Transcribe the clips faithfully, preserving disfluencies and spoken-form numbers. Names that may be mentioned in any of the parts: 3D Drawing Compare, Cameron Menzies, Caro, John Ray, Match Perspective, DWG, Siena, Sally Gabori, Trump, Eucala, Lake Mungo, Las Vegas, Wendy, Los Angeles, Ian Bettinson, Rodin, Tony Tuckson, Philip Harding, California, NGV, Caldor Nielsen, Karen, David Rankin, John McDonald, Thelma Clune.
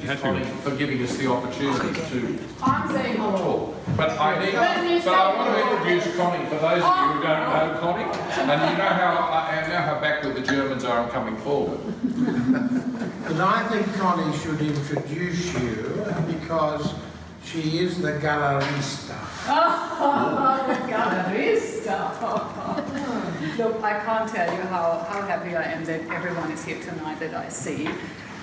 thank you, Connie, for giving us the opportunity to talk. But I need, but I want to introduce Connie for those of you who don't know Connie, and you know how and know how backward the Germans are in coming forward. And I think Connie should introduce you because she is the gallerista. Oh, the gallerista! Look, I can't tell you how, how happy I am that everyone is here tonight that I see.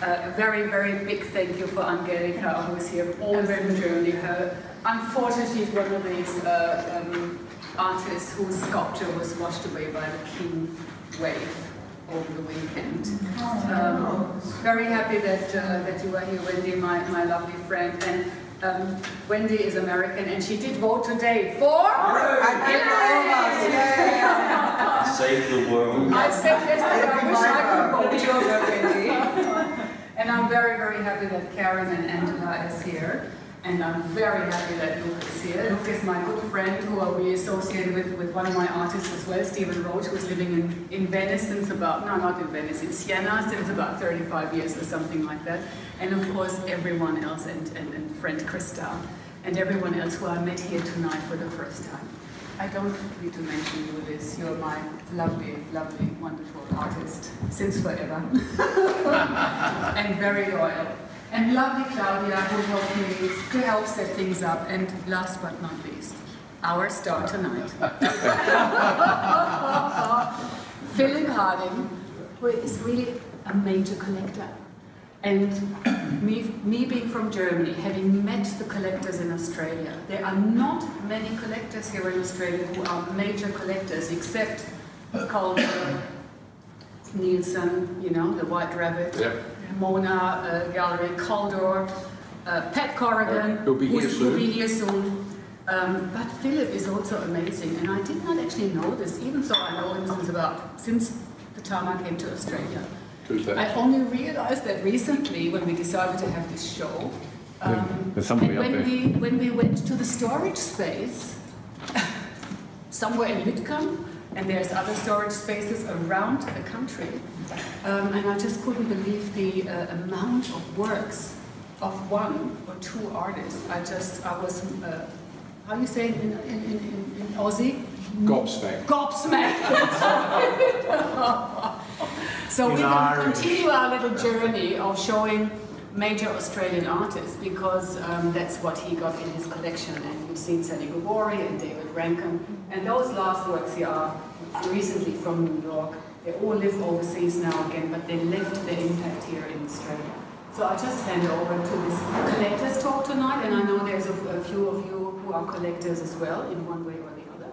Uh, a very, very big thank you for Angelica, who is here all over Germany. Her, unfortunately, is one of these uh, um, artists whose sculpture was washed away by the King wave over the weekend. Um, very happy that uh, that you are here, Wendy, my, my lovely friend. And Um, Wendy is American, and she did vote today for Hooray! Save the world. I said yesterday, I wish I could vote for Wendy. And I'm very, very happy that Karen and Angela is here. And I'm very happy that Luke is here. Luke is my good friend who we associated with, with one of my artists as well, Stephen Roach, who's living in, in Venice since about, no, not in Venice, in Siena since about thirty-five years or something like that. And of course, everyone else, and, and, and friend Christa, and everyone else who I met here tonight for the first time. I don't need to mention you this. You're my lovely, lovely, wonderful artist since forever. And very loyal. And lovely Claudia, who helped me to help set things up. And last but not least, our star tonight, Philip Harding, who is really a major collector. And me, me being from Germany, having met the collectors in Australia, there are not many collectors here in Australia who are major collectors, except Caldor Nielsen, you know, the White Rabbit. Yep. Mona uh, Gallery, Caldor, uh, Pat Corrigan, who'll be here soon. Be here soon. Um, but Philip is also amazing, and I did not actually know this, even though I know him since about since the time I came to Australia. I only realised that recently when we decided to have this show. Um, There's somebody up there. We, when we went to the storage space somewhere in Whitcomb. And there's other storage spaces around the country. Um, and I just couldn't believe the uh, amount of works of one or two artists. I just, I was, uh, how do you say it in, in, in, in Aussie? Gobsmacked. Gobsmacked. So we will continue our little journey of showing major Australian artists, because um, that's what he got in his collection. And you've seen Sally Gabori and David Rankin. And those last works here are recently from New York. They all live overseas now again, but they left their impact here in Australia. So I just hand over to this collector's talk tonight, and I know there's a, a few of you who are collectors as well, in one way or the other.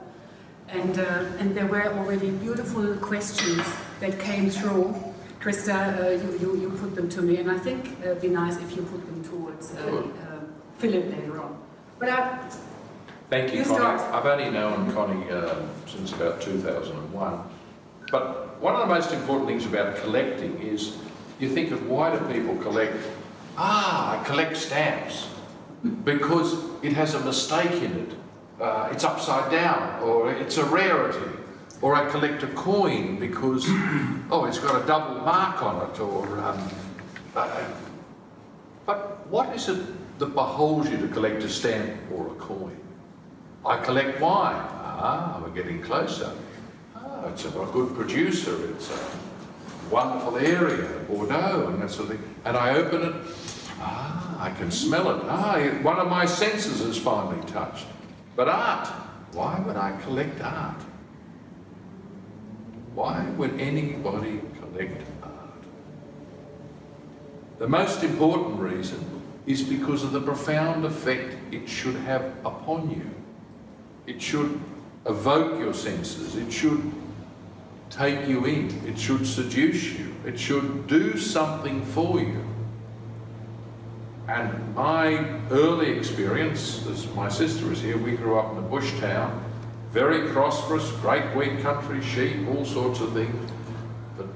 And, uh, and there were already beautiful questions that came through. Christa, uh, you, you, you put them to me, and I think it would be nice if you put them towards uh, uh, Philip later on. But I, Thank you, you Connie. Start. I've only known Connie uh, since about two thousand one. But one of the most important things about collecting is you think of why do people collect? Ah, I collect stamps. Because it has a mistake in it. Uh, it's upside down, or it's a rarity. Or I collect a coin because, oh, it's got a double mark on it. Or, um, uh, but what is it that beholds you to collect a stamp or a coin? I collect wine. Ah, we're getting closer. Ah, it's a good producer. It's a wonderful area, Bordeaux, and that sort of thing. And I open it. Ah, I can smell it. Ah, one of my senses is finally touched. But art. Why would I collect art? Why would anybody collect art? The most important reason is because of the profound effect it should have upon you. It should evoke your senses, it should take you in, it should seduce you, it should do something for you. And my early experience, as my sister is here, we grew up in a bush town, very prosperous, great wheat country, sheep, all sorts of things. The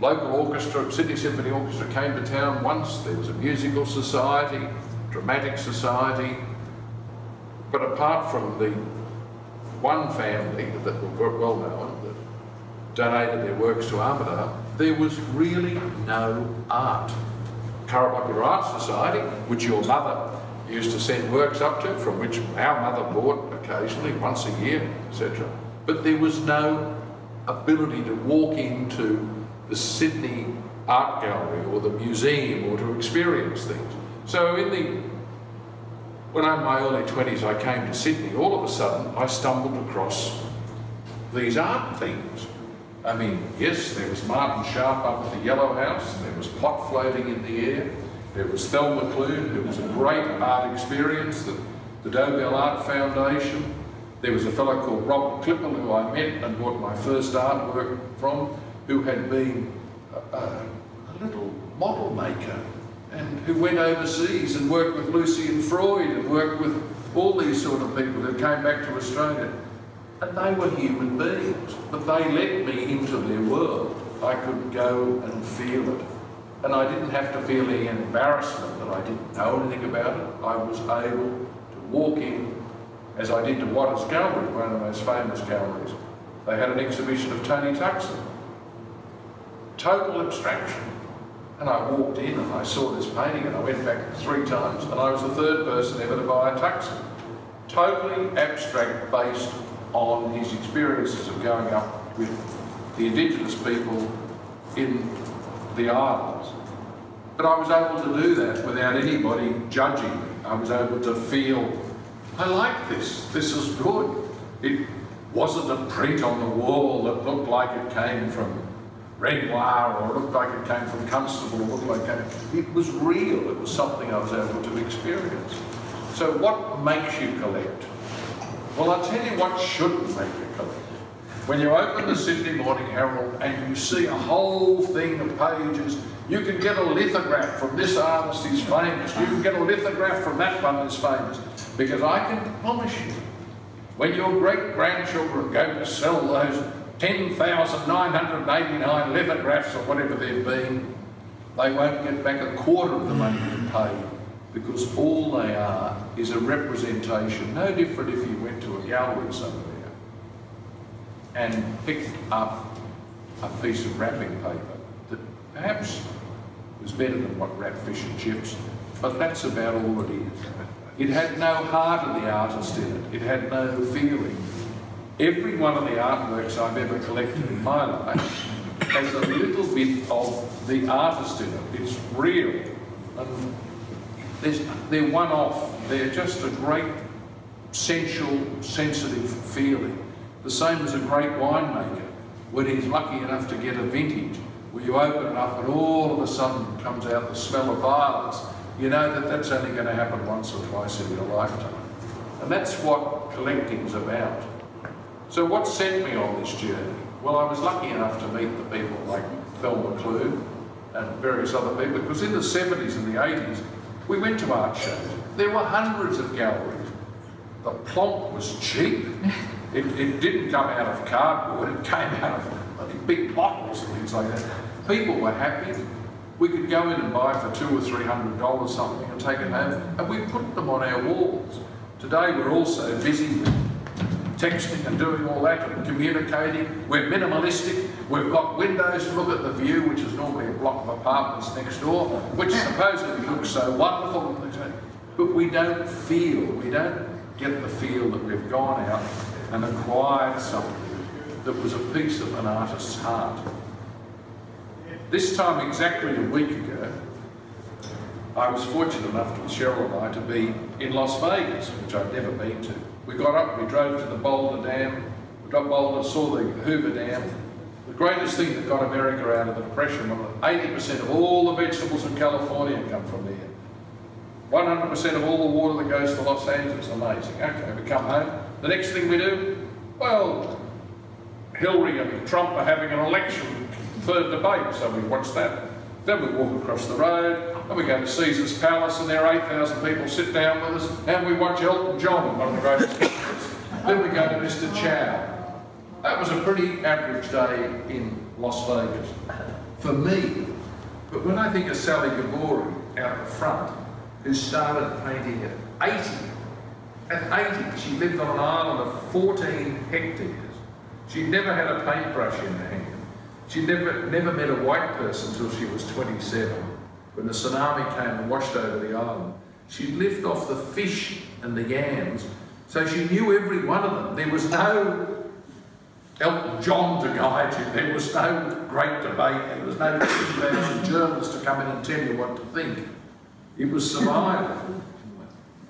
local orchestra, Sydney Symphony Orchestra, came to town once. There was a musical society, dramatic society, but apart from the one family that were well known that donated their works to Armidale, there was really no art. Corabuckler Art Society, which your mother used to send works up to, from which our mother bought occasionally, once a year, et cetera. But there was no ability to walk into the Sydney Art Gallery or the museum or to experience things. So in the, when I'm in my early twenties, I came to Sydney, all of a sudden I stumbled across these art things. I mean, yes, there was Martin Sharp up at the Yellow House, there was pot floating in the air, there was Thelma Clune, there was a great art experience, the, the Dobell Art Foundation, there was a fellow called Robert Klippel who I met and bought my first artwork from, who had been a, a, a little model maker and who went overseas and worked with Lucien Freud and worked with all these sort of people who came back to Australia. And they were human beings, but they let me into their world. I could go and feel it. And I didn't have to feel any embarrassment that I didn't know anything about it. I was able to walk in, as I did to Watters Gallery, one of the most famous galleries. They had an exhibition of Tony Tuckson. Total abstraction. And I walked in and I saw this painting and I went back three times and I was the third person ever to buy a Tuckson. Totally abstract, based on his experiences of going up with the indigenous people in the islands. But I was able to do that without anybody judging me. I was able to feel, I like this, this is good. It wasn't a print on the wall that looked like it came from Renoir or looked like it came from Constable or looked like it came. It was real, it was something I was able to experience. So what makes you collect? Well, I'll tell you what shouldn't make you collect. When you open the Sydney Morning Herald and you see a whole thing of pages, you can get a lithograph from this artist who's famous, you can get a lithograph from that one who's famous, because I can promise you, when your great-grandchildren go to sell those ten thousand nine hundred eighty-nine lithographs or whatever they've been, they won't get back a quarter of the money you paid. Because all they are is a representation, no different if you went to a gallery somewhere and picked up a piece of wrapping paper that perhaps was better than what wrapped fish and chips, but that's about all it is. It had no heart of the artist in it, it had no feeling. Every one of the artworks I've ever collected in my life has a little bit of the artist in it, it's real. And There's, they're one-off, they're just a great sensual, sensitive feeling. The same as a great winemaker, when he's lucky enough to get a vintage, where you open it up and all of a sudden comes out the smell of violets, you know that that's only going to happen once or twice in your lifetime. And that's what collecting's about. So what sent me on this journey? Well, I was lucky enough to meet the people like Thelma Clune and various other people, because in the seventies and the eighties, we went to art shows. There were hundreds of galleries. The plonk was cheap. It, it didn't come out of cardboard, it came out of big bottles and things like that. People were happy. We could go in and buy for two or three hundred dollars something and take it home, and we put them on our walls. Today we're all so busy with texting and doing all that and communicating. We're minimalistic. We've got windows to look at the view, which is normally a block of apartments next door, which supposedly looks so wonderful, but we don't feel, we don't get the feel that we've gone out and acquired something that was a piece of an artist's heart. This time exactly a week ago, I was fortunate enough, to Cheryl and I, to be in Las Vegas, which I'd never been to. We got up, we drove to the Boulder Dam, we got Boulder, saw the Hoover Dam. The greatest thing that got America out of the Depression was that eighty percent of all the vegetables in California come from there. one hundred percent of all the water that goes to Los Angeles, amazing. Okay, we come home. The next thing we do, well, Hillary and Trump are having an election, third debate, so we watch that. Then we walk across the road, and we go to Caesar's Palace, and there are eight thousand people sit down with us, and we watch Elton John, one of the greatest pictures. Then we go to Mister Chow. That was a pretty average day in Las Vegas, for me. But when I think of Sally Gabori out the front, who started painting at eighty, at eighty she lived on an island of fourteen hectares. She never had a paintbrush in her hand. She never, never met a white person until she was twenty-seven. when the tsunami came and washed over the island. She'd lived off the fish and the yams, so she knew every one of them. There was no Elton John to guide you, there was no great debate, there was no fifteen thousand journalists to come in and tell you what to think. It was survival.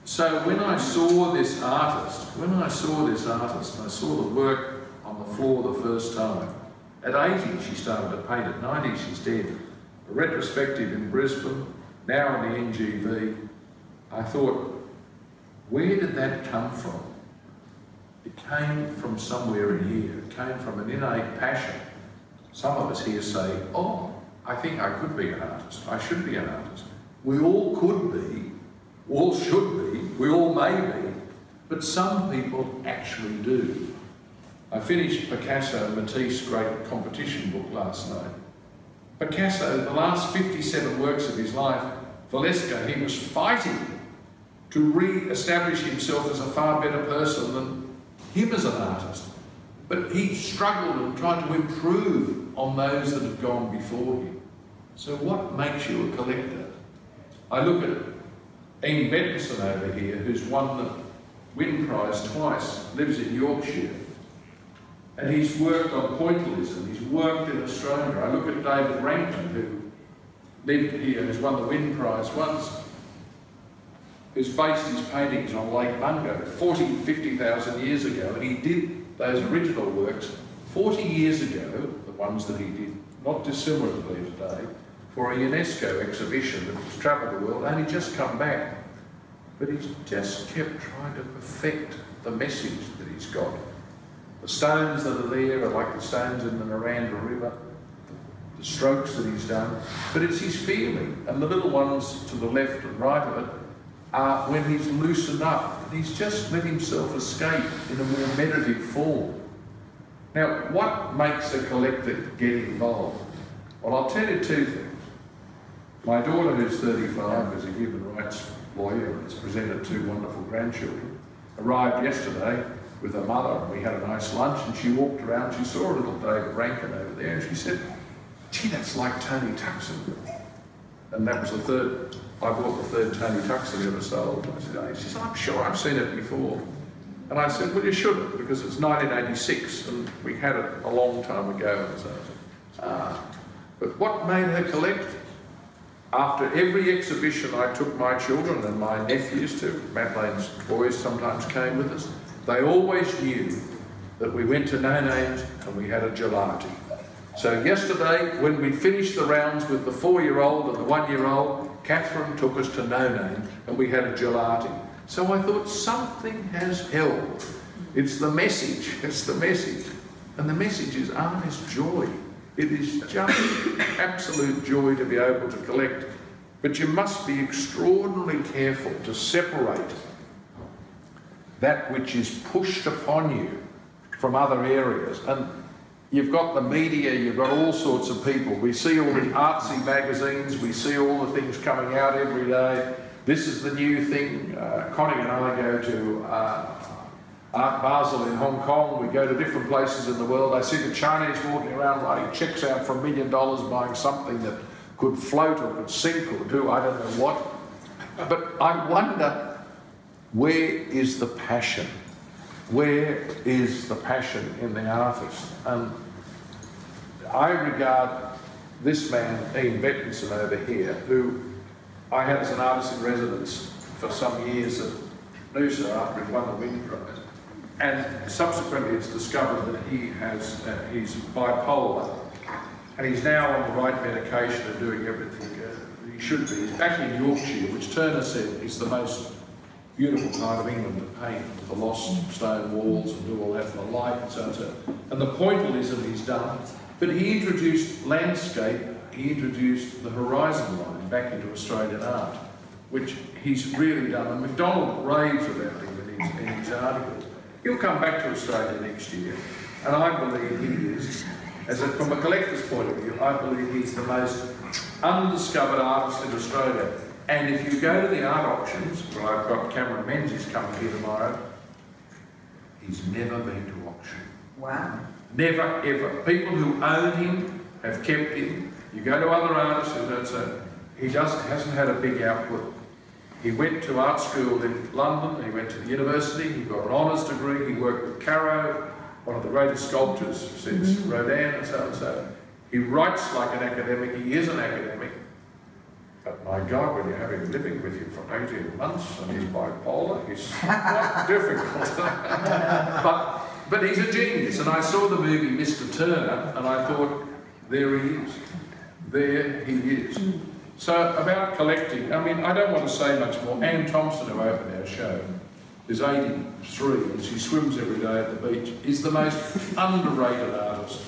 So when I saw this artist, when I saw this artist, and I saw the work on the floor the first time, at eighty she started to paint, at ninety she's dead. A retrospective in Brisbane, now on the N G V, I thought, where did that come from? It came from somewhere in here. It came from an innate passion. Some of us here say, oh, I think I could be an artist. I should be an artist. We all could be, all should be, we all may be, but some people actually do. I finished Picasso and Matisse's great competition book last night. Picasso, the last fifty-seven works of his life, Villesca, he was fighting to re-establish himself as a far better person than him as an artist. But he struggled and tried to improve on those that had gone before him. So what makes you a collector? I look at Ian Bettinson over here, who's won the Wynne Prize twice, lives in Yorkshire. And he's worked on pointillism, he's worked in Australia. I look at David Rankin, who lived here, who's won the Wynne Prize once, who's based his paintings on Lake Mungo forty, fifty thousand years ago, and he did those original works forty years ago, the ones that he did, not dissimilar to today, for a UNESCO exhibition that was travelled the world, and he just come back. But he's just kept trying to perfect the message that he's got. The stones that are there are like the stones in the Naranda River, the strokes that he's done, but it's his feeling. And the little ones to the left and right of it are when he's loosened up. He's just let himself escape in a more meditative form. Now, what makes a collector get involved? Well, I'll tell you two things. My daughter, who's thirty-five, is a human rights lawyer and has presented two wonderful grandchildren, arrived yesterday with her mother, and we had a nice lunch, and she walked around, she saw a little David Rankin over there, and she said, gee, that's like Tony Tuckson. And that was the third, I bought the third Tony Tuckson ever sold. And I said, oh. She said, I'm sure I've seen it before. And I said, well, you shouldn't, because it's nineteen eighty-six, and we had it a long time ago. And so I said, ah. But what made her collect? After every exhibition, I took my children and my nephews to, Madeleine's boys sometimes came with us, they always knew that we went to No Names and we had a gelati. So yesterday, when we finished the rounds with the four-year-old and the one-year-old, Catherine took us to No Names and we had a gelati. So I thought, something has held. It's the message, it's the message. And the message is honest joy. It is just absolute joy to be able to collect. But you must be extraordinarily careful to separate that which is pushed upon you from other areas. And you've got the media, you've got all sorts of people. We see all the artsy magazines, we see all the things coming out every day. This is the new thing. Uh, Connie and I go to uh, Art Basel in Hong Kong. We go to different places in the world. I see the Chinese walking around writing checks out for a million dollars buying something that could float or could sink or do I don't know what. But I wonder, where is the passion? Where is the passion in the artist? And I regard this man, Ian Bettinson, over here, who I had as an artist in residence for some years at Noosa after he won the Wynne Prize. And subsequently it's discovered that he has, uh, he's bipolar. And he's now on the right medication and doing everything uh, he should be. He's back in Yorkshire, which Turner said is the most beautiful part of England to paint, the lost stone walls and do all that for the light and so on. So. And the pointillism he's done. But he introduced landscape, he introduced the horizon line back into Australian art, which he's really done. And MacDonald raves about him in his, in his articles. He'll come back to Australia next year, and I believe he is, as a, from a collector's point of view, I believe he's the most undiscovered artist in Australia. And if you go to the art auctions, well, I've got Cameron Menzies coming here tomorrow, he's never been to auction. Wow. Never, ever. People who own him have kept him. You go to other artists who don't say, He just hasn't had a big output. He went to art school in London, he went to the university, he got an honours degree, he worked with Caro, one of the greatest sculptors since mm-hmm. Rodin and so and so. He writes like an academic, he is an academic. But my God, when you have him living with you for eighteen months and he's bipolar, he's quite difficult. but, but he's a genius, and I saw the movie Mister Turner and I thought, there he is. There he is. So about collecting, I mean, I don't want to say much more. Anne Thompson, who opened our show, is eighty-three and she swims every day at the beach, is the most underrated artist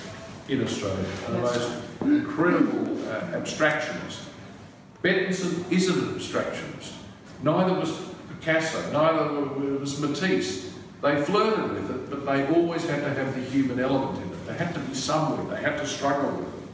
in Australia and the most incredible uh, abstractionist. Bettinson is an abstractionist. Neither was Picasso, neither was Matisse. They flirted with it, but they always had to have the human element in it. They had to be somewhere, they had to struggle with it.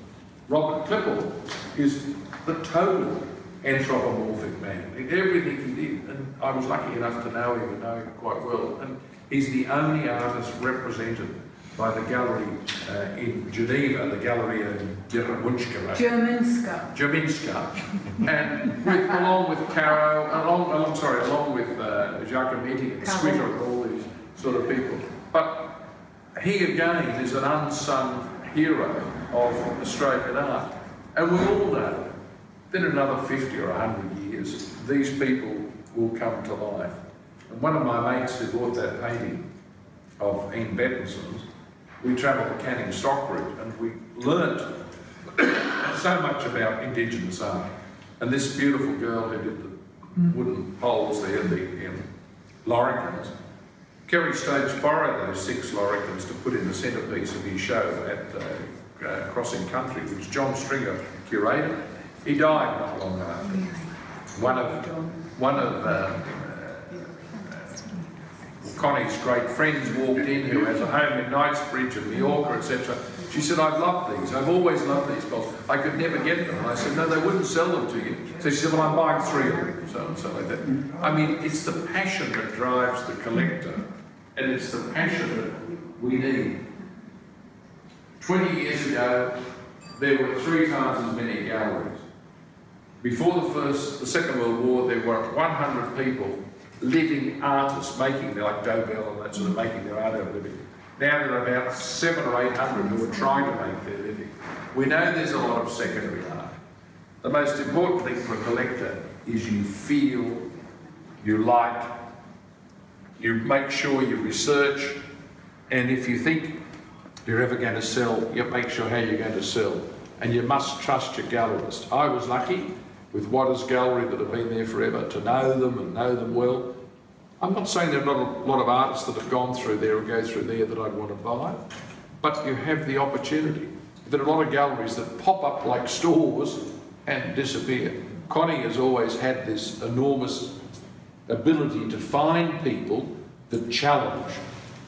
Robert Klippel is the total anthropomorphic man. Everything he did, and I was lucky enough to know him and know him quite well, and he's the only artist represented by the gallery uh, in Geneva, the gallery in Jerominska. Jerominska. Jerominska, and with, along with Caro, along, along sorry, along with uh, Giacometti and Switter and all these sort of people. But he again is an unsung hero of Australian art, and we all know that in another fifty or a hundred years, these people will come to life. And one of my mates who bought that painting of Ian Bettinson's, we travelled to Canning Stockbridge and we learnt so much about Indigenous art. And this beautiful girl who did the wooden poles there, the um, loricans, Kerry Stokes borrowed those six loricans to put in the centrepiece of his show at uh, uh, Crossing Country, which John Stringer curated. He died not long after. One of, one of um, Connie's great friends walked in, who has a home in Knightsbridge and Mallorca, et cetera. She said, I've loved these, I've always loved these poles. I could never get them. And I said, no, they wouldn't sell them to you. So she said, well, I'm buying three of them, so and so like that. I mean, it's the passion that drives the collector, and it's the passion that we need. Twenty years ago, there were three times as many galleries. Before the first, the Second World War, there were one hundred people living artists, making, they're like Dobell and that sort of, making their art out of living. Now there are about seven or eight hundred who are trying to make their living. We know there's a lot of secondary art. The most important thing for a collector is you feel, you like, you make sure you research, and if you think you're ever going to sell, you make sure how you're going to sell. And you must trust your gallerist. I was lucky with Watters Gallery that have been there forever, to know them and know them well. I'm not saying there are not a lot of artists that have gone through there and go through there that I'd want to buy, but you have the opportunity. There are a lot of galleries that pop up like stores and disappear. Connie has always had this enormous ability to find people that challenge,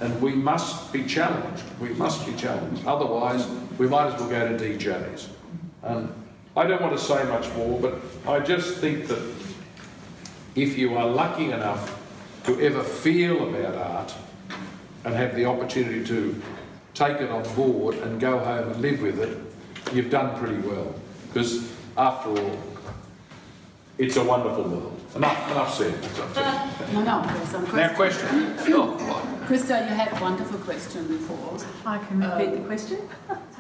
and we must be challenged. We must be challenged. Otherwise, we might as well go to D Js. Um, I don't want to say much more, but I just think that if you are lucky enough to ever feel about art and have the opportunity to take it on board and go home and live with it, you've done pretty well. Because after all, it's a wonderful world. Enough, enough said. Enough said. No, no, there's some questions. Now, question. Oh, Christa, you had a wonderful question before. I can repeat um, the question?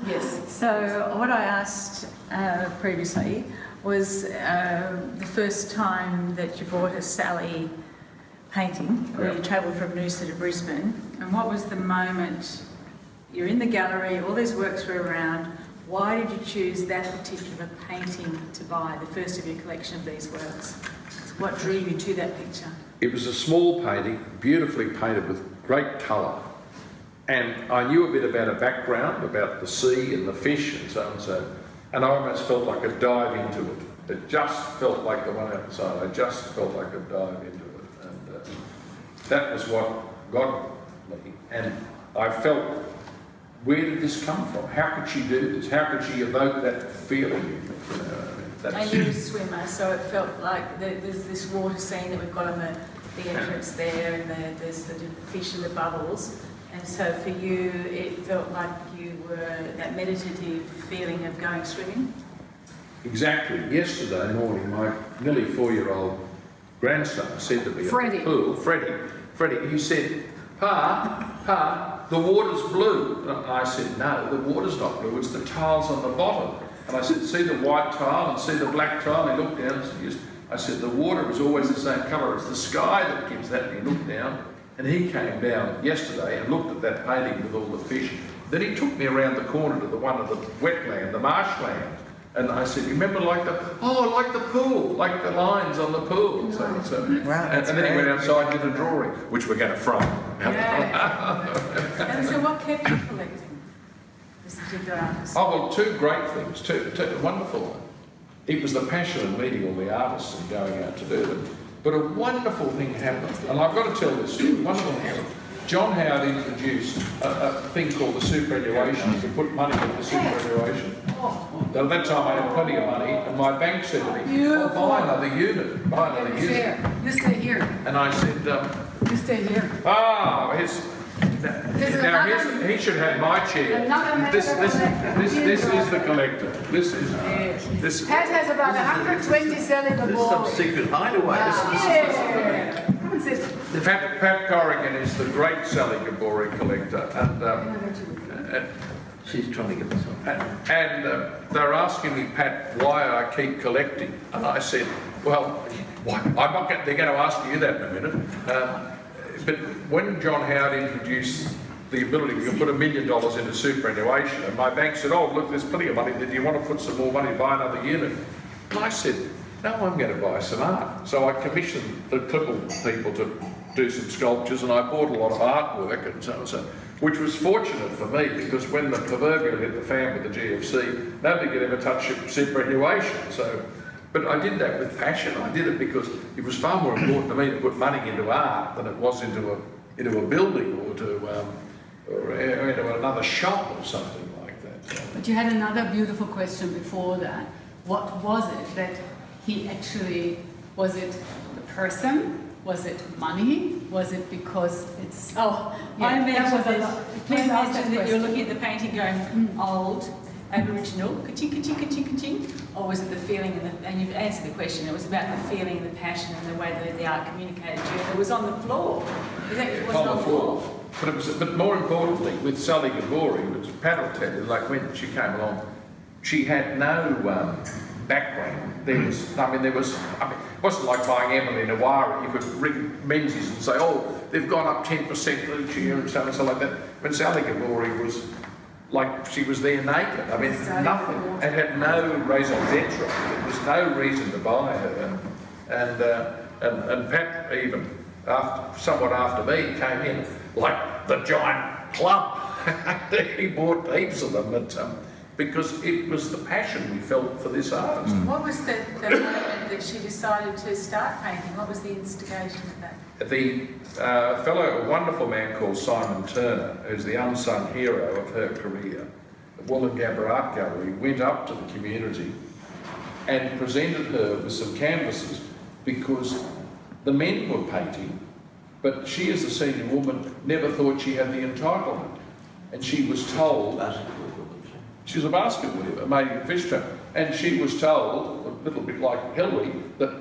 Yes. So what I asked uh, previously was uh, the first time that you bought a Sally painting, where you travelled from Noosa to Brisbane, and what was the moment you're in the gallery, all these works were around, why did you choose that particular painting to buy, the first of your collection of these works? What drew you to that picture? It was a small painting, beautifully painted with great colour. And I knew a bit about a background, about the sea and the fish and so and so. And I almost felt like a dive into it. It just felt like the one outside. I just felt like a dive into it. And uh, that was what got me. And I felt, where did this come from? How could she do this? How could she evoke that feeling in me? You know, I mean, and you're a swimmer, so it felt like the, there's this water scene that we've got on the, the entrance there, and the, there's the fish and the bubbles. And so for you, it felt like you were that meditative feeling of going swimming? Exactly. Yesterday morning, my nearly four-year-old grandson said to me Freddie. at the pool, Freddie, Freddie, he said, Pa, Pa, the water's blue. And I said, no, the water's not blue, it's the tiles on the bottom. And I said, see the white tile and see the black tile? And he looked down and said, yes. I said, the water is always the same colour, it's the sky that gives that. And he looked down, and he came down yesterday and looked at that painting with all the fish. Then he took me around the corner to the one of the wetland, the marshland. And I said, remember like the, oh, like the pool, like the lines on the pool. And, so, and, so. Wow, and, and then he went outside and did a drawing, which we're going to frame. Yeah. And so what kept you collecting, this particular artist? Oh, well, two great things, two, two wonderful ones. It was the passion of meeting all the artists and going out to do them. But a wonderful thing happened, and I've got to tell this story, wonderful thing happened. John Howard introduced a, a thing called the superannuation. You could put money into the superannuation. Now, at that time I had plenty of money, and my bank said to me, oh, buy another unit, buy another unit. Here. You stay here. And I said, um, you stay here. Ah, oh, here's, now here's, he should have my chair. This, this, this, this, this is the collector. This is, uh, this. Pat has about one hundred twenty cents in the board. This is some secret hideaway. Yeah. The Pat, Pat Corrigan is the great Sally Gabori collector, and um, uh, she's trying to get this on. And, and uh, they're asking me, Pat, why I keep collecting, and I said, well, why, I'm not. They're going to ask you that in a minute. Um, but when John Howard introduced the ability we could put a million dollars into superannuation, and my bank said, oh, look, there's plenty of money. Do you want to put some more money to buy another unit? And I said, no, I'm going to buy some art. So I commissioned the Klippel people to do some sculptures, and I bought a lot of artwork and so on and so on, which was fortunate for me, because when the proverbial hit the fan with the G F C, nobody could ever touch superannuation. So, but I did that with passion. I did it because it was far more important to me to put money into art than it was into a, into a building or to um, or into another shop or something like that. So. But you had another beautiful question before that. What was it that he actually, was it the person? Was it money? Was it because it's... Oh, yeah, I imagine that, that, please ask that, that you're looking at the painting going mm. old, Aboriginal, ka-ching, ka-ching, ka-ching, ka-ching, or was it the feeling, and, the, and you've answered the question, it was about the feeling and the passion and the way that the art communicated to you. It was on the floor. It was on the floor. floor. But, it was, but more importantly, with Sally Gabori, which Pat will tell you, like when she came along, she had no um, background. There was, I mean, there was, I mean, it wasn't like buying Emily Noir. You could ring Menzies and say, oh, they've gone up ten percent each year and so on and so like that. When Sally Gabori was, like, she was there naked. I mean, Sally nothing. It had no raison d'etre. There was no reason to buy her. And, and, uh, and, and Pat, even, after, somewhat after me, came in like the giant club. He bought heaps of them. But, um, because it was the passion we felt for this artist. What was the, the moment that she decided to start painting? What was the instigation of that? The uh, fellow, a wonderful man called Simon Turner, who's the unsung hero of her career, the Wollongabba Art Gallery, went up to the community and presented her with some canvases because the men were painting, but she, as a senior woman, never thought she had the entitlement. And she was told... She was a basket weaver, making a fish trap, and she was told, a little bit like Hillary, that,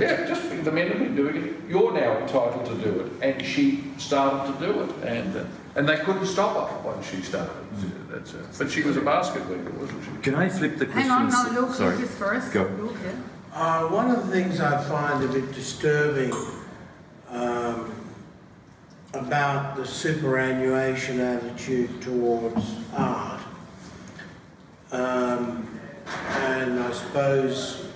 yeah, just the men have been doing it, you're now entitled to do it. And she started to do it, and uh, and they couldn't stop her once she started. Mm. That's, uh, but she was a basket weaver, wasn't she? Can I flip the question? Hang on, no, Luke, sorry. Just first. Go. Luke, yeah. uh, one of the things I find a bit disturbing um, about the superannuation attitude towards art, Um, and I suppose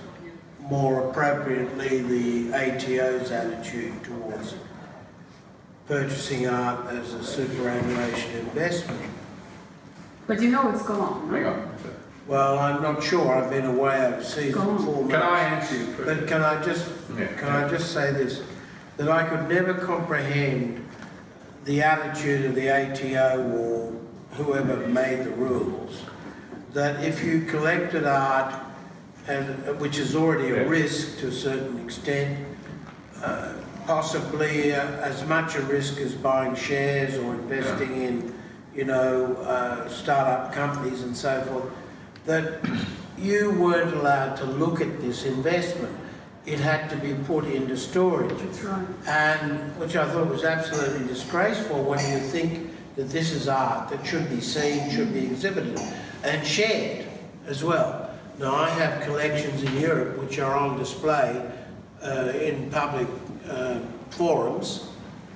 more appropriately the A T O's attitude towards purchasing art as a superannuation investment. But you know it's gone. Hang on. Well, I'm not sure. I've been away overseas for four months. Can I answer you? But can I just yeah. can I just say this, that I could never comprehend the attitude of the A T O or whoever made the rules, that if you collected art, and, which is already a risk to a certain extent, uh, possibly uh, as much a risk as buying shares or investing yeah. in, you know, uh, start-up companies and so forth, that you weren't allowed to look at this investment. It had to be put into storage. That's right. And which I thought was absolutely disgraceful when you think that this is art that should be seen, should be exhibited and shared as well. Now I have collections in Europe which are on display uh, in public uh, forums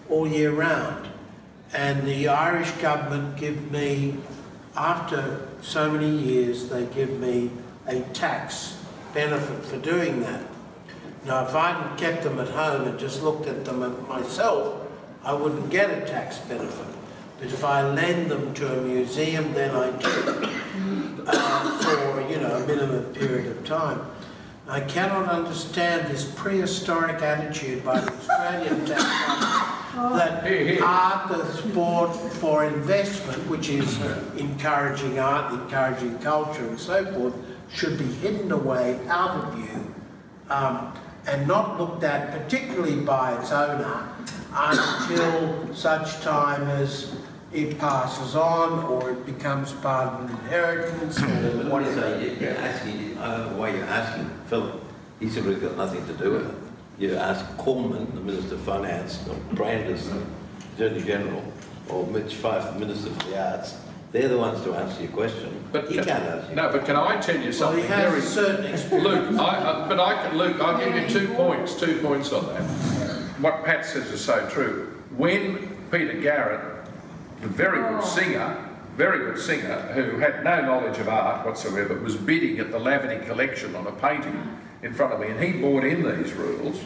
all year round, and the Irish government give me, after so many years, they give me a tax benefit for doing that. Now if I hadn't kept them at home and just looked at them myself, I wouldn't get a tax benefit. But if I lend them to a museum, then I do, uh, for, you know, a minimum period of time. I cannot understand this prehistoric attitude by the Australian tax office that hey, hey. art that's bought for investment, which is encouraging art, encouraging culture and so forth, should be hidden away out of view um, and not looked at, particularly by its owner, until such time as it passes on or it becomes part of an inheritance. But what is that? You're asking, I don't know why you're asking Philip. He's really got nothing to do with it. You ask Coleman, the Minister of Finance, or Brandis, the Attorney General, or Mitch Fife, the Minister for the Arts. They're the ones to answer your question. But he can, can't answer your No, question. But can I tell you something? Well, he has very certain experience. Luke, I, uh, but I can, Luke, I'll give you two points, two points on that. What Pat says is so true. When Peter Garrett, a very good singer, very good singer, who had no knowledge of art whatsoever, was bidding at the Laverty collection on a painting in front of me, and he bought in these rules.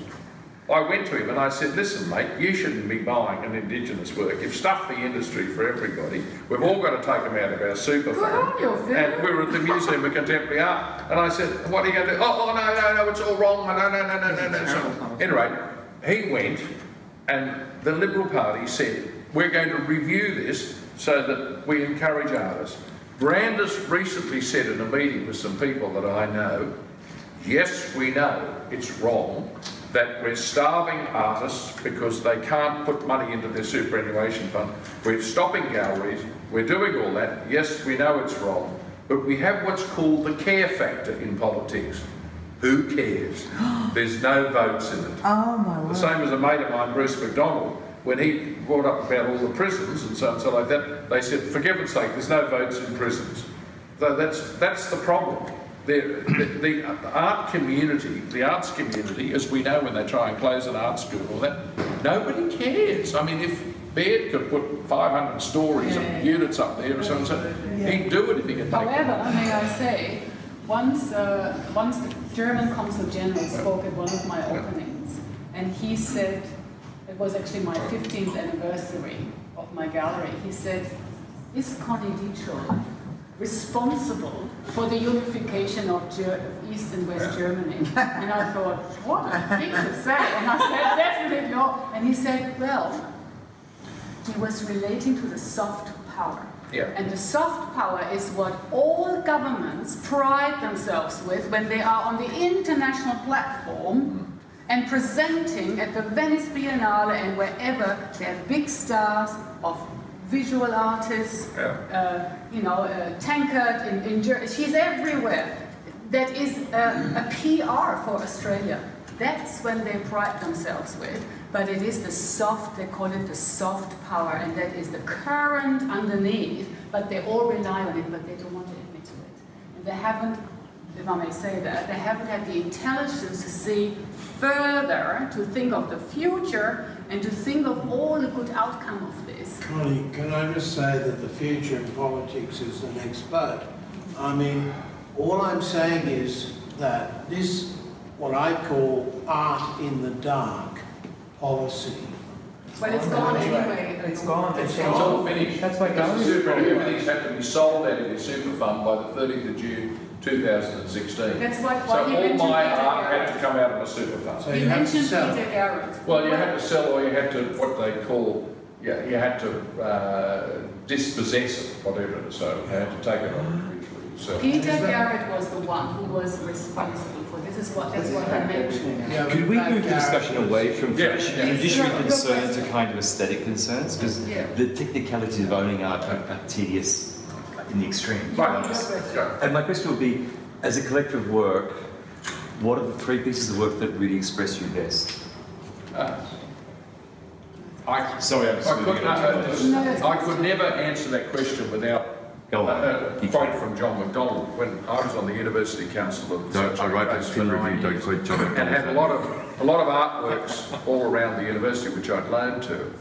I went to him and I said, listen mate, you shouldn't be buying an Indigenous work. You've stuffed the industry for everybody. We've all got to take them out of our super fund. And we were at the Museum of Contemporary Art, and I said, what are you going to do? Oh, oh no, no, no, it's all wrong. No, no, no, no, no, no. So, anyway, he went, and the Liberal Party said, we're going to review this so that we encourage artists. Brandis recently said in a meeting with some people that I know, yes, we know it's wrong that we're starving artists because they can't put money into their superannuation fund. We're stopping galleries, we're doing all that. Yes, we know it's wrong, but we have what's called the care factor in politics. Who cares? There's no votes in it. Oh my word. The same as a mate of mine, Bruce McDonald, when he brought up about all the prisons and so and so like that, they said, for heaven's sake, there's no votes in prisons. So that's, that's the problem. The, the, the art community, the arts community, as we know when they try and close an art school and all that, nobody cares. I mean, if Baird could put five hundred stories yeah. and units up there or so and so, yeah. he'd do it if he could. However, may I say, once, uh, once the German Consul General spoke at one of my openings, and he said, it was actually my fifteenth anniversary of my gallery. He said, is Connie Ditchell responsible for the unification of Ger East and West Germany? And I thought, what a thing to say. And I said, definitely not. And he said, well, he was relating to the soft power. Yeah. And the soft power is what all governments pride themselves with when they are on the international platform and presenting at the Venice Biennale and wherever they're big stars of visual artists, yeah. uh, you know, uh, Tankard in, in Germany, she's everywhere. That is a, a P R for Australia. That's when they pride themselves with. But it is the soft, they call it the soft power, and that is the current underneath, but they all rely on it, but they don't want to admit to it. And they haven't, if I may say that, they haven't had the intelligence to see further, to think of the future and to think of all the good outcome of this. Connie, can I just say that the future in politics is the next vote? I mean, all I'm saying is that this, what I call art in the dark policy. Well, it's gone anyway. It's gone. It's, it's gone. all finished. That's why everything's had to be sold out of your super fund by the thirtieth of June two thousand sixteen. That's what, what so all my art had to come out of a super fund. So you, you had to sell. Well, you had to sell, or you had to, what they call, yeah, you had to uh, dispossess it, whatever. So you had to take it on individually. So Peter Garrett was the one who was responsible for this. Is what that's what I mentioned. Yeah, Could we move the discussion away from yeah, yeah. judiciary yeah. concerns to kind of aesthetic concerns, because yeah. the technicalities of owning art are, are tedious in the extreme. Right. And my question would be, as a collective work, what are the three pieces of work that really express you best? Uh, I, sorry, I, was I, could, no, no, I could never answer that question without a uh, quote can. from John McDonald. When I was on the University Council of don't, I write that film review, don't quote John McDonald. And had a lot of, a lot of artworks all around the university, which I'd loaned to.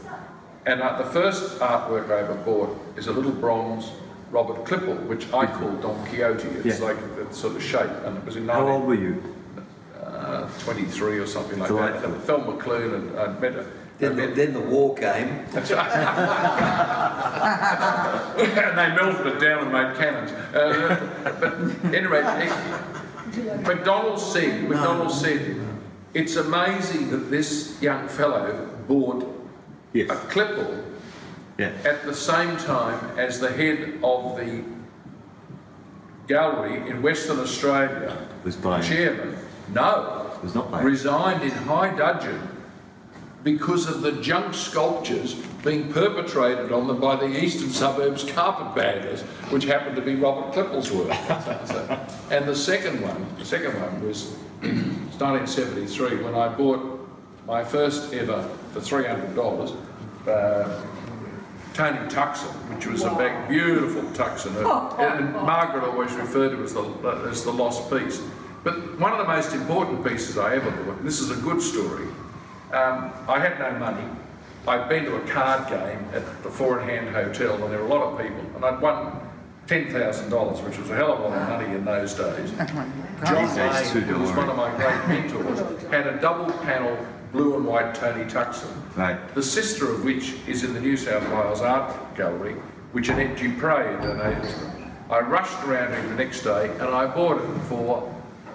And uh, the first artwork I ever bought is a little bronze Robert Klippel, which I call Don Quixote. It's yeah. like that sort of shape. And it was in How nineteen, old were you? Uh, twenty-three or something like Delightful. that. And Phil McClune and I'd met her. Then, met, the, then the war came. And they melted it down and made cannons. Uh, but anyway, it, McDonald said, McDonald said, it's amazing that this young fellow bought yes. a Klippel yeah. at the same time as the head of the gallery in Western Australia, was chairman, no, was not resigned in high dudgeon because of the junk sculptures being perpetrated on them by the eastern suburbs carpetbaggers, which happened to be Robert Klippel's work. And the second one, the second one was nineteen seventy-three when I bought my first ever, for three hundred dollars, uh, Tony Tuckson, which was wow. a big, beautiful Tuckson. Oh, and oh, Margaret oh. always referred to it as the, as the lost piece. But one of the most important pieces I ever bought, and this is a good story, um, I had no money. I'd been to a card game at the Four in Hand Hotel, and there were a lot of people, and I'd won ten thousand dollars, which was a hell of a lot of money in those days. John Ray, who was one of my great mentors, had a double panel blue and white Tony Tuckson, right. the sister of which is in the New South Wales Art Gallery, which Annette Dupre donated to them. I rushed around here the next day and I bought it for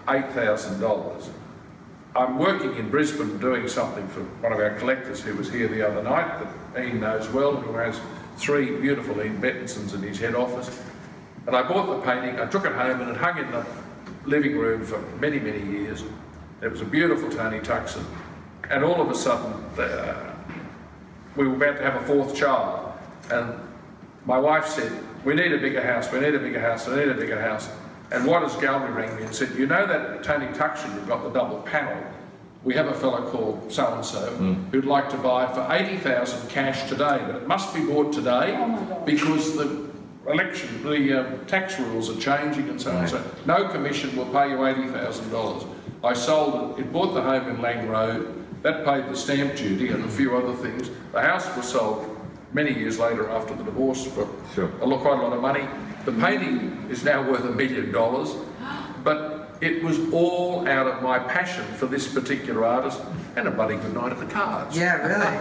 eight thousand dollars. I'm working in Brisbane doing something for one of our collectors who was here the other night that Ian knows well, who has three beautiful Ian Bettinsons in his head office. And I bought the painting, I took it home and it hung in the living room for many, many years. It was a beautiful Tony Tuckson. And all of a sudden, uh, we were about to have a fourth child. And my wife said, we need a bigger house, we need a bigger house, we need a bigger house. And Watters Gallery rang me and said, you know that Tony Tuckson, you've got the double panel. We have a fellow called so-and-so mm. who'd like to buy it for eighty thousand cash today, but it must be bought today oh because the election, the uh, tax rules are changing and so on. So no commission will pay you eighty thousand dollars. I sold it, it bought the home in Lang Road. That paid the stamp duty and a few other things. The house was sold many years later after the divorce for sure. a lot, quite a lot of money. The painting is now worth a million dollars, but it was all out of my passion for this particular artist and a bloody good night at the cards. Yeah, really.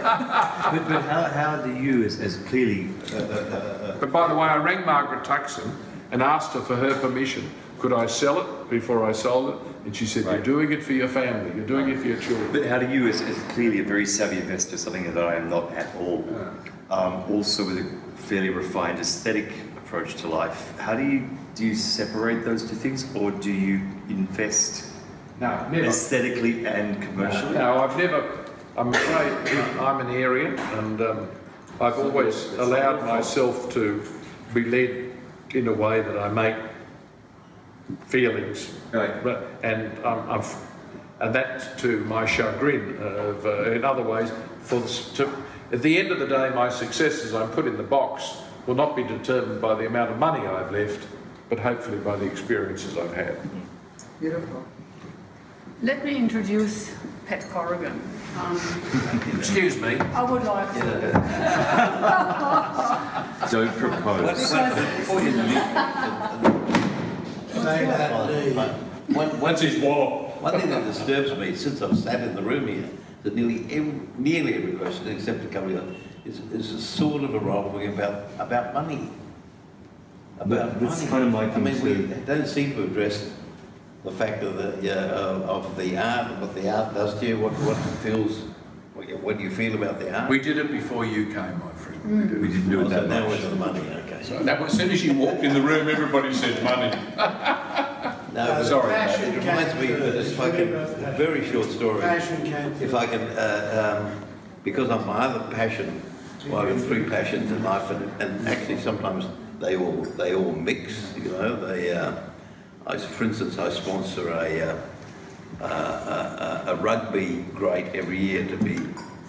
but, but how, how do you, as, as clearly... Uh, uh, uh, but by the way, I rang Margaret Tuckson and asked her for her permission. Could I sell it before I sold it? And she said, right. you're doing it for your family, you're doing it for your children. But how do you, as, as clearly a very savvy investor, something that I am not at all, yeah. um, also with a fairly refined aesthetic approach to life, how do you, do you separate those two things, or do you invest no, never. aesthetically and commercially? No, no, I've never, I'm afraid I'm an Aryan, and um, I've so always it's allowed wonderful. myself to be led in a way that I make feelings, right. but, and um, I've, and that to my chagrin. Of, uh, in other ways, for to, at the end of the day, my successes I'm put in the box will not be determined by the amount of money I've left, but hopefully by the experiences I've had. Beautiful. Let me introduce Pat Corrigan. Um, Excuse me. I would like to. Don't propose. Before you leave. One, Once he's warm. One thing that disturbs me since I've sat in the room here, that nearly every, nearly every question, except a couple of them, is, is a sort of a rivalry about about money. About That's money. Kind of my I mean, we don't seem to address the fact of the you know, of the art and what the art does to you, what what it feels, what you, what you feel about the art. We did it before you came, my friend. Mm. We, did we didn't do it that much. Now it's the money. So that was, as soon as you walked in the room, everybody said money. No, sorry. It reminds me of this fucking very short story. If I can, uh, um, because of my other passion, well, I've got three passions in life, and, and actually sometimes they all they all mix. You know, they. Uh, I, for instance, I sponsor a, uh, uh, a, a rugby great every year to be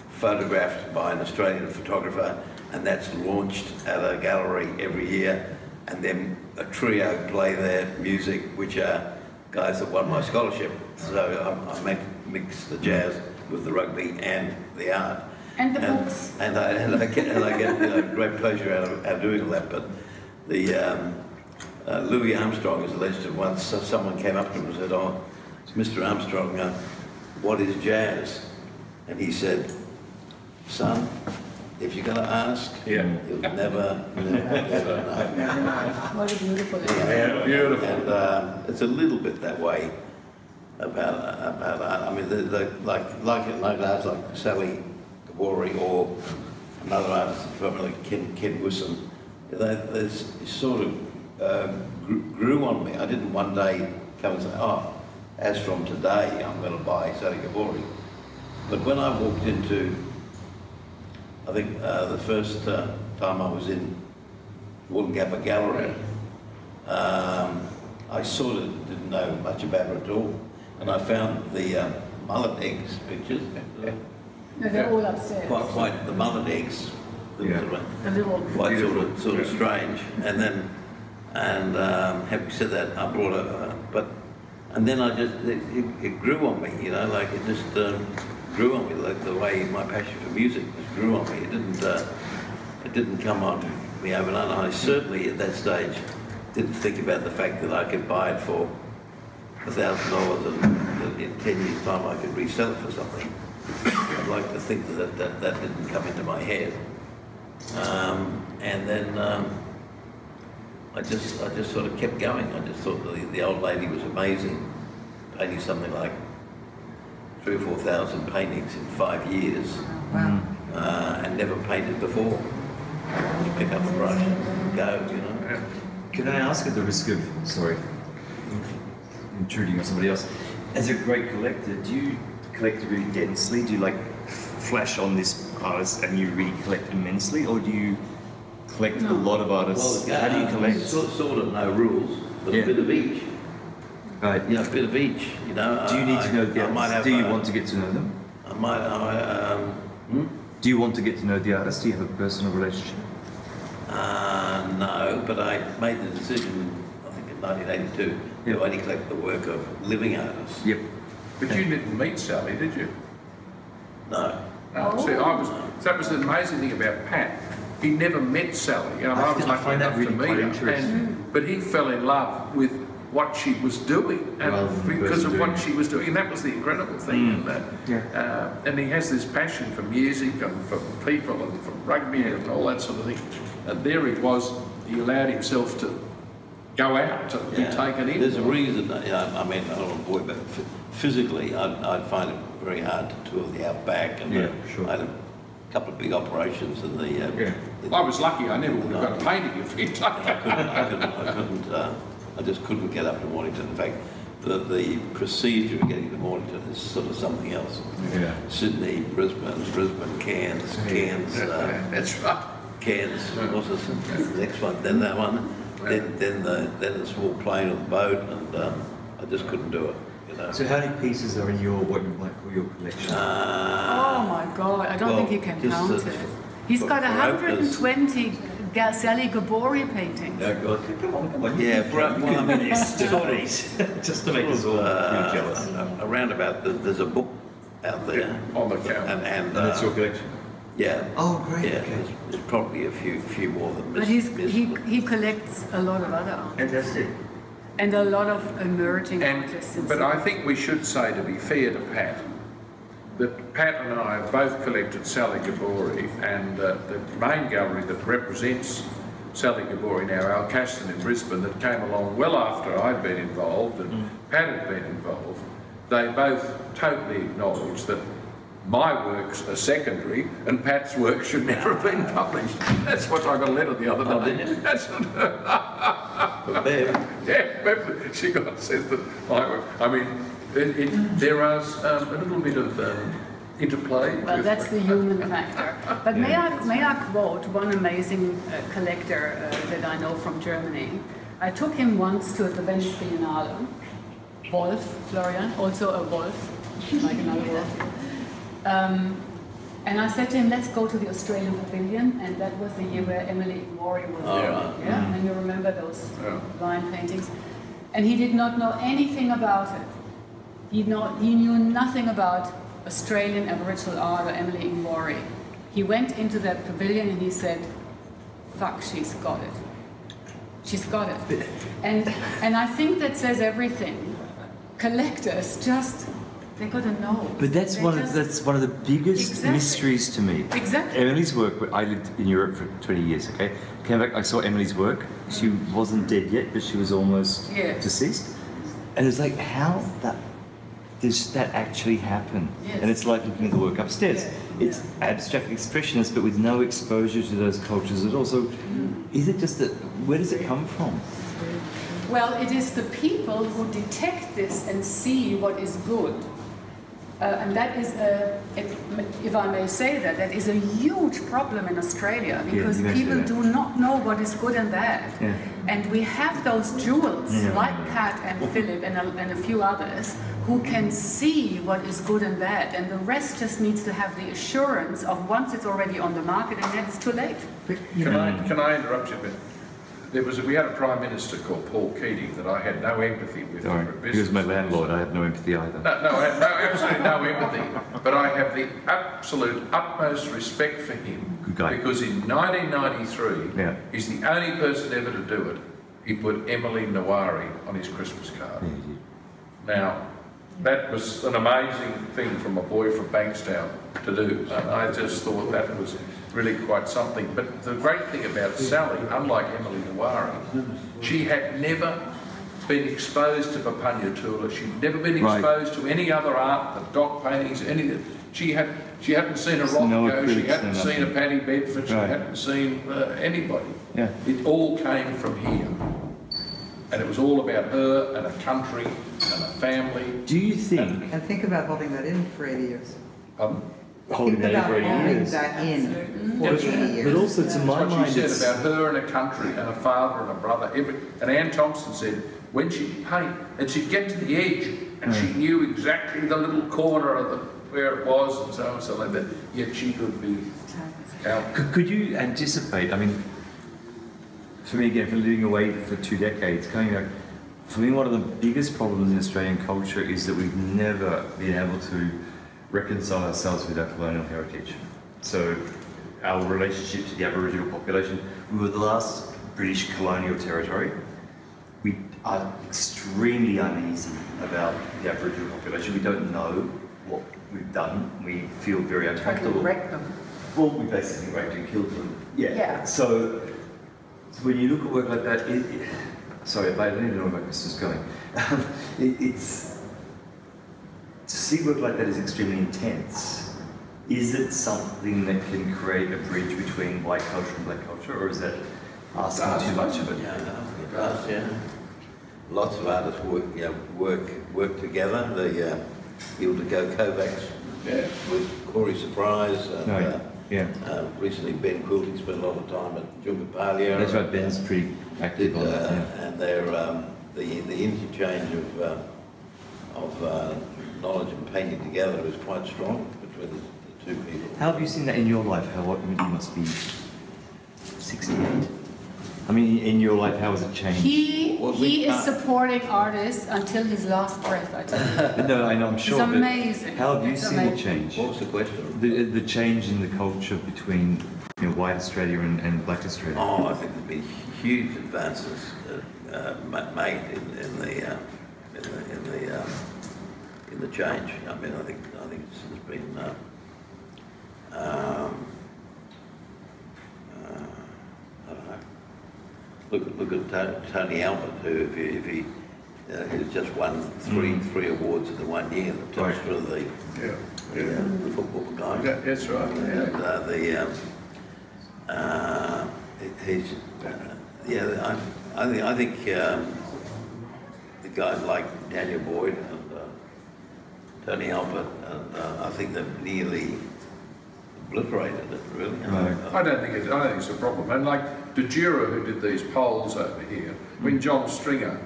photographed by an Australian photographer, and that's launched at a gallery every year, and then a trio play their music, which are guys that won my scholarship. So I, I make, mix the jazz with the rugby and the art. And the and, books. And I, and I get, and I get you know, great pleasure out of, out of doing that. But the um, uh, Louis Armstrong is alleged to once so someone came up to him and said, "Oh, Mister Armstrong, uh, what is jazz?" And he said, "Son, if you're going to ask, yeah. you'll never, never know." What a beautiful yeah. yeah, beautiful. And um, it's a little bit that way about about art. I mean, the, the, like like it like artists like Sally Gabori or another artist like Ken Ken Whisson. They, they sort of uh, grew on me. I didn't one day come and say, "Oh, as from today, I'm going to buy Sally Gabori." But when I walked into I think uh, the first uh, time I was in Woolloongabba Gallery, um, I sort of didn't know much about it at all, and I found the uh, mullet eggs pictures. No, they're all upstairs. Quite, quite the mullet eggs. Yeah. Quite sort of, sort of strange. And then, and um, having said that, I brought it. Uh, but and then I just it, it, it grew on me, you know, like it just. Um, grew on me, like the way my passion for music just grew on me. It didn't, uh, it didn't come on me overnight. I certainly, at that stage, didn't think about the fact that I could buy it for a thousand dollars and in ten years' time I could resell it for something. I'd like to think that that, that didn't come into my head. Um, and then um, I just, I just sort of kept going. I just thought the, the old lady was amazing, painting something like three or four thousand paintings in five years, wow. uh, and never painted before. You pick up the brush and go, you know. Can I ask, at the risk of sorry intruding on somebody else, as a great collector, do you collect really densely? Do you like flash on this artist and you really collect immensely, or do you collect no. a lot of artists? Well, how do you collect? Sort, sort of no rules, but yeah. a bit of each. Right. You know, a bit of each, you know. Do you need I, to know the artists? Do you a, want to get to know them? I might, I, um... Hmm? Do you want to get to know the artist? Do you have a personal relationship? Uh, no, but I made the decision, I think in nineteen eighty-two, yep. to only collect the work of living artists. Yep. But okay. you didn't meet Sally, did you? No. No, oh. see, I was... So that was the amazing thing about Pat. He never met Sally. You know, I, I was lucky enough really to meet her. And, but he fell in love with what she was doing, and well, because of doing. what she was doing, and that was the incredible thing. Mm. And, uh, yeah. uh, and he has this passion for music and for people and for rugby yeah. and all that sort of thing. And there he was; he allowed himself to go out to yeah. be taken in. There's a reason. I mean, I don't know, boy, but physically, I'd, I'd find it very hard to tour the outback, and yeah, the, sure. I had a couple of big operations in the. Uh, yeah. the I was lucky; I never would have got a painting if he'd taken. I couldn't. I couldn't. I couldn't uh, I just couldn't get up to Mornington. In fact, the, the procedure of getting to Mornington is sort of something else. Yeah. Sydney, Brisbane, Brisbane, Cairns, Cairns. Yeah. Uh, That's right. Cairns. Yeah. What's the next one? Then that one. Yeah. Then then the then the small plane or the boat, and um, I just couldn't do it. You know. So how many pieces are in your what you might call your collection? Uh, oh my God! I don't well, think you can count it. He's got one hundred twenty. Sally Gabori paintings. Oh God! Come on, come on. Yeah, for, well, I mean, it's just to make us all uh, jealous. Around about the, there's a book out there yeah, on the counter, and, and, and uh, that's your collection. Yeah. Oh, great. Yeah, okay. there's, there's probably a few, few more than. But he's, he he collects a lot of other artists. Fantastic. And a lot of emerging and, artists. And but stuff. I think we should say, to be fair to Pat, that Pat and I have both collected Sally Gabori, and uh, the main gallery that represents Sally Gabori now, Alcaston in Brisbane, that came along well after I'd been involved and mm. Pat had been involved, they both totally acknowledged that my works are secondary and Pat's work should never have been published. That's what I got a letter the other oh, day. That's what yeah, she got says that my work. I mean, It, it, there are um, a little bit of um, interplay. Well, that's the human factor. But yeah. may I may I quote one amazing uh, collector uh, that I know from Germany, I took him once to the Venice Biennale. Wolf, Florian, also a wolf, like another wolf. Um, and I said to him, let's go to the Australian Pavilion, and that was the year where Emily Iwori was oh, there. Right. Yeah? Mm. And you remember those yeah. line paintings. And he did not know anything about it. He, know, he knew nothing about Australian Aboriginal art or Emily Iwori. He went into that pavilion and he said, fuck, she's got it. She's got it. And, and I think that says everything. Collectors just, they got to know. But that's one, just, of, that's one of the biggest exactly. mysteries to me. Exactly. Emily's work, I lived in Europe for twenty years, okay? Came back, I saw Emily's work. She wasn't dead yet, but she was almost yeah. deceased. And it's like, how that, does that actually happen? Yes. And it's like looking at the work upstairs. Yeah. It's yeah. abstract expressionist, but with no exposure to those cultures at all. So mm. is it just that, where does it come from? Well, it is the people who detect this and see what is good. Uh, and that is, a, if, if I may say that, that is a huge problem in Australia, because yeah, people do not know what is good and bad. Yeah. And we have those jewels, yeah. like Pat and Philip and a, and a few others, who can see what is good and bad, and the rest just needs to have the assurance of once it's already on the market, and then it's too late. Can I, can I interrupt you a bit? There was a, we had a Prime Minister called Paul Keating that I had no empathy with. Sorry, he was my landlord, I had no empathy either. No, no, I had no, absolutely no empathy, but I have the absolute utmost respect for him, because in nineteen ninety-three, yeah. he's the only person ever to do it. He put Emily Iwori on his Christmas card. Yeah. Now, that was an amazing thing from a boy from Bankstown to do, and I just thought that was really quite something. But the great thing about Sally, unlike Emily Iwori, she had never been exposed to Papunya Tula, she'd never been exposed right. to any other art, the dock paintings, anything. She, had, she hadn't seen a Rothko, she hadn't seen a Patty Bedford, she right. hadn't seen uh, anybody. Yeah. It all came from here. And it was all about her and a country and a family. Do you think... And think about holding that in for eighty years. Um, holding that in for eighty years. That in for eighty years. But also, to my mind, what she said about her and a country and a father and a brother. Every, and Anne Thompson said, when she'd paint, and she'd get to the edge, and mm. she knew exactly the little corner of the, where it was, and so and so like that. Yet she could be out. Could, could you anticipate, I mean, for me again, for living away for two decades, coming back, for me one of the biggest problems in Australian culture is that we've never been able to reconcile ourselves with our colonial heritage. So our relationship to the Aboriginal population, we were the last British colonial territory. We are extremely uneasy about the Aboriginal population. We don't know what we've done. We feel very uncomfortable. Totally wrecked them. Well, we basically raped and killed them. Yeah. yeah. So. So when you look at work like that, it, it, sorry, I don't even know where this is going. it, it's, to see work like that is extremely intense. Is it something that can create a bridge between white culture and black culture, or is that asking art, too much of it? Yeah, no, it does, yeah. Lots of artists work, you know, work, work together. The uh, Hilda Go Kovacs yeah. with Corey Surprise. And, oh, yeah. uh, Yeah. Uh, recently, Ben Quilty spent a lot of time at Jungapalia. That's right. Ben's pretty active on that. Uh, yeah. And they're um, the the interchange of uh, of uh, knowledge and painting together is quite strong between the, the two people. How have you seen that in your life? How what you must be sixty-eight. I mean, in your life, how has it changed? He well, he is supporting artists until his last breath. I tell you. No, I know. I'm sure. It's amazing. How have you it's seen amazing. the change? What was the question? The, the change in the culture between you know, white Australia and, and black Australia? Oh, I think there's been huge advances uh, uh, made in, in the uh, in the in the, uh, in the change. I mean, I think I think it's, it's been uh, um, uh, I don't know. Look at look at Tony Albert, who if he, if he Uh, he's just won three mm. three awards in the one year. The right. for the, yeah. the, yeah. Uh, the football guy. Yeah, that's right. And, yeah. Uh, the um, uh, he's uh, yeah. I, I think I think um, the guys like Daniel Boyd and uh, Tony Albert, and uh, I think they've nearly obliterated it, really. No. I don't think it, I don't think it's a problem. And like De Jura, who did these polls over here, when John Stringer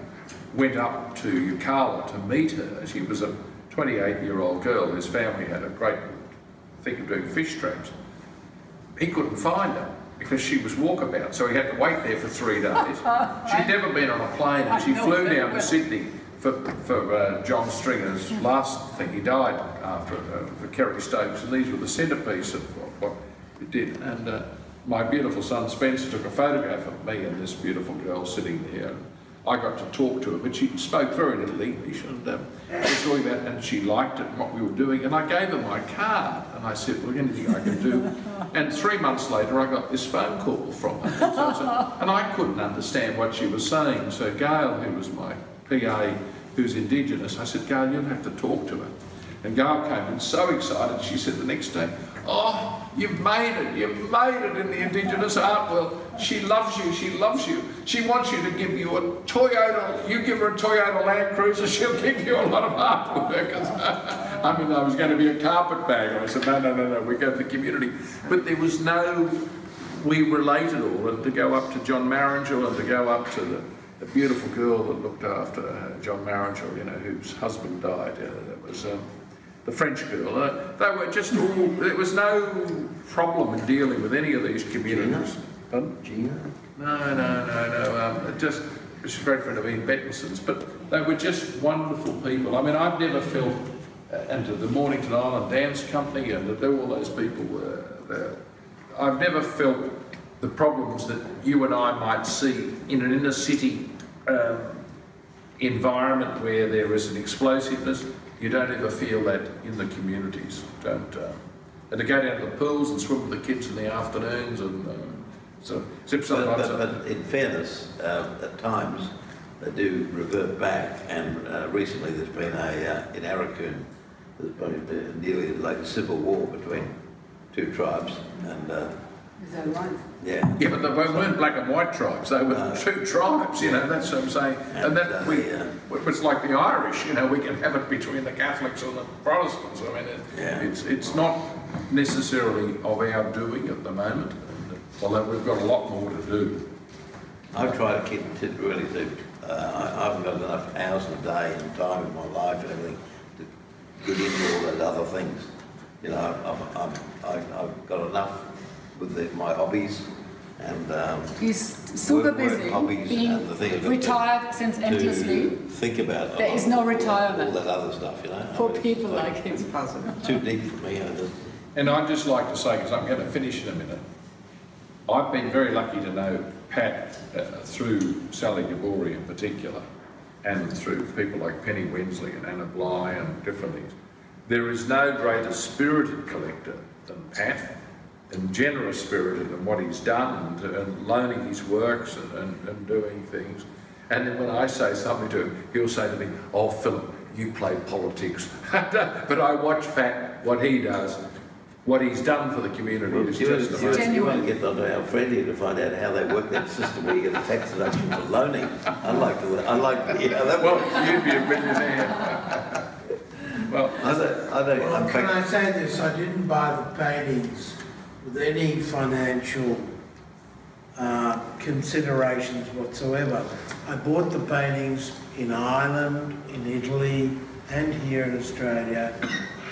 went up to Eucala to meet her, she was a twenty-eight-year-old girl whose family had a great thing of doing fish traps. He couldn't find her because she was walkabout, so he had to wait there for three days. She'd never been on a plane, and she flew down to Sydney for, for uh, John Stringer's last thing. He died after uh, for Kerry Stokes, and these were the centrepiece of what it did. And uh, my beautiful son Spencer took a photograph of me and this beautiful girl sitting there. I got to talk to her, but she spoke very little English, and um, I was talking about, and she liked it, what we were doing, and I gave her my card, and I said, well, anything I can do. And three months later, I got this phone call from her, so, so, and I couldn't understand what she was saying, so Gail, who was my P A, who's Indigenous, I said, Gail, you'll have to talk to her. And Gail came in so excited, she said the next day, oh, you've made it, you've made it in the Indigenous art world. She loves you, she loves you. She wants you to give you a Toyota, you give her a Toyota Land Cruiser, she'll give you a lot of artwork. I mean, I was going to be a carpetbagger. I said, no, no, no, no, we go to the community. But there was no, we related all, and to go up to John Marangel and to go up to the, the beautiful girl that looked after uh, John Marangel, you know, whose husband died, uh, that was... Um, the French girl, uh, they were just all, there was no problem in dealing with any of these communities. Gina? Gina? No, no, no, no, um, just, she's a great friend of Ian Bettinson's, but they were just wonderful people. I mean, I've never felt, uh, and to the Mornington Island Dance Company, and to do all those people, uh, uh, I've never felt the problems that you and I might see in an inner city uh, environment where there is an explosiveness. You don't ever feel that in the communities. Don't, uh, and to go down to the pools and swim with the kids in the afternoons and uh, so. But, but, but in fairness, uh, at times they do revert back. And uh, recently, there's been a uh, in Arakoon, there's been nearly like a civil war between two tribes. And uh, is that right? Yeah. Yeah, but they weren't black and white tribes. They were uh, two tribes, you know, that's what I'm saying. And, and that uh, we, yeah. It was like the Irish, you know, we can have it between the Catholics and the Protestants. I mean, it, yeah. it's it's not necessarily of our doing at the moment, although we've got a lot more to do. I try to keep it really deep. Uh, I haven't got enough hours a day and time in my life and everything to get into all those other things. You know, I've, I've, I've, I've got enough with the, my hobbies and um, he's super work, busy work, hobbies being and the thing retired since endlessly. Think about there is no retirement. All that other stuff, you know. For I mean, people so like him, it's too deep for me. And I'd just like to say, because I'm going to finish in a minute, I've been very lucky to know Pat uh, through Sally Gabori in particular, and through people like Penny Wensley and Anna Bly and different things. There is no greater spirited collector than Pat. And generous spirited in what he's done, and, and loaning his works and, and, and doing things. And then when I say something to him, he'll say to me, oh, Philip, you play politics. But I watch Pat, what he does, what he's done for the community. Well, is just the most. You won't get onto our friend here to find out how they work that system where you get a tax deduction for loaning. I like to, I like to, yeah, that well, works. You'd be a millionaire. Well, I don't, I don't, well can I say this? I didn't buy the paintings with any financial uh, considerations whatsoever. I bought the paintings in Ireland, in Italy, and here in Australia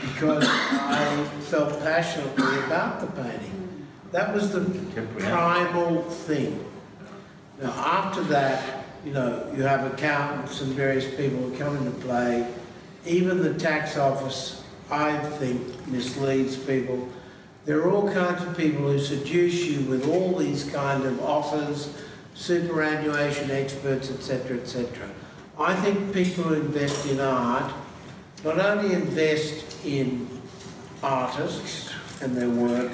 because I felt passionately about the painting. That was the primal thing. Now, after that, you know, you have accountants and various people who come into play. Even the tax office, I think, misleads people. There are all kinds of people who seduce you with all these kind of offers, superannuation experts, et cetera, et cetera. I think people who invest in art not only invest in artists and their work,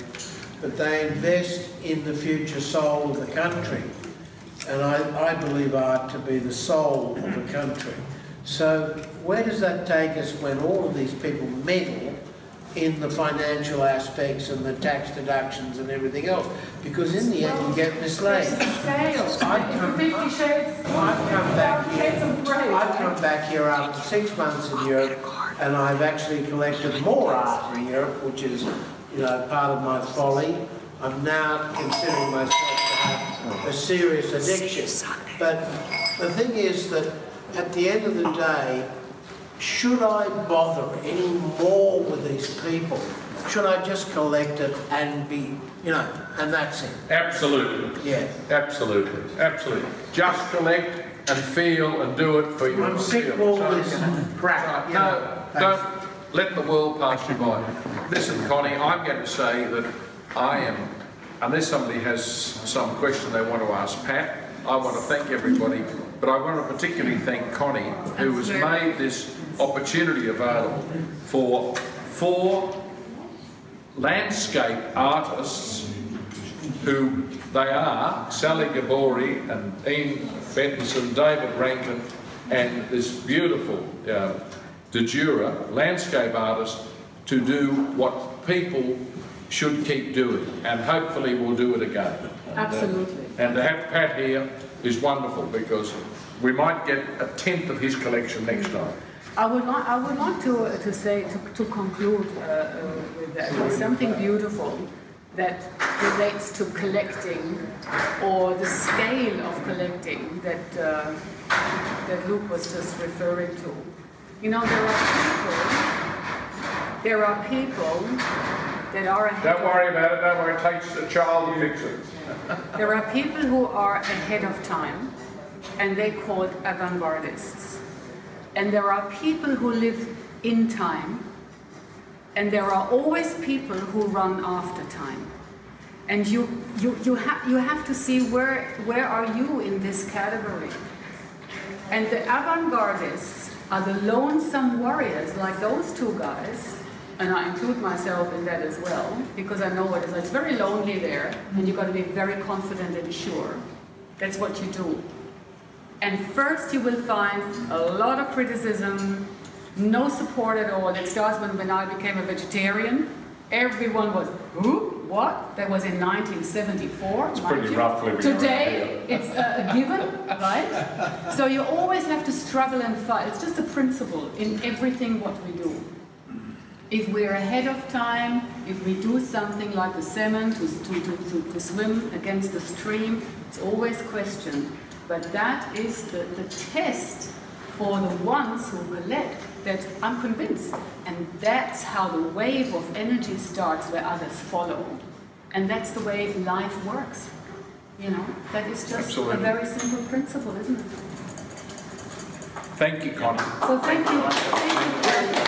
but they invest in the future soul of the country. And I, I believe art to be the soul of a country. So where does that take us when all of these people meddle in the financial aspects and the tax deductions and everything else, because in the end you get misled. I've come, come back here after six months in Europe and I've actually collected more art in Europe, which is you know, part of my folly. I'm now considering myself to have a serious addiction. But the thing is that at the end of the day, should I bother any more with these people? Should I just collect it and be, you know, and that's it? Absolutely. Yeah. Absolutely. Absolutely. Just collect and feel and do it for yourself. I'm sick of all this crap. No, don't let the world pass you by. Listen, Connie, I'm going to say that I am, unless somebody has some question they want to ask Pat, I want to thank everybody, but I want to particularly thank Connie, who has made this opportunity available for four landscape artists who they are, Sally Gabori and Ian Bettinson, David Rankin, and this beautiful uh, de jure landscape artist, to do what people should keep doing, and hopefully we'll do it again. And, absolutely. Uh, and to have Pat here is wonderful, because we might get a tenth of his collection next time. I would like, I would like to, uh, to say, to, to conclude uh, uh, with, that, with something beautiful that relates to collecting, or the scale of collecting that, uh, that Luke was just referring to. You know, there are people, there are people that are ahead Don't worry of, about it, don't worry, it takes a child to fix it. There are people who are ahead of time, and they're called avant-gardists. And there are people who live in time, and there are always people who run after time. And you, you, you, ha you have to see where, where are you in this category. And the avant-gardists are the lonesome warriors, like those two guys, and I include myself in that as well, because I know what it is. It's very lonely there, and you've got to be very confident and sure. That's what you do. And first you will find a lot of criticism, no support at all. It starts when, when I became a vegetarian. Everyone was, who? What? That was in nineteen seventy-four. It's pretty roughly. Today, it's a, a given, right? So you always have to struggle and fight. It's just a principle in everything what we do. If we're ahead of time, if we do something like the salmon to, to, to, to swim against the stream, it's always questioned. But that is the, the test for the ones who collect, that I'm convinced. And that's how the wave of energy starts, where others follow. And that's the way life works. You know, that is just Absolutely. a very simple principle, isn't it? Thank you, Connie. So thank, thank you. you. Thank you.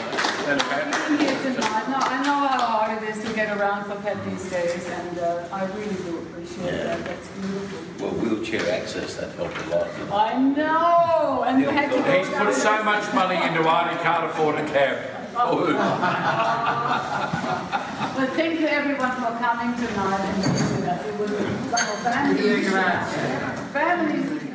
And tonight. No, I know how hard it is to get around for Pet these days, and uh, I really do appreciate yeah. that. That's beautiful. Well, wheelchair access, that helped a lot. You know? I know! And yeah, Pet He's put down. so much money into art, he can't afford a cab. Oh. Well, thank you everyone for coming tonight and listening to us. It was wonderful. Family. Family.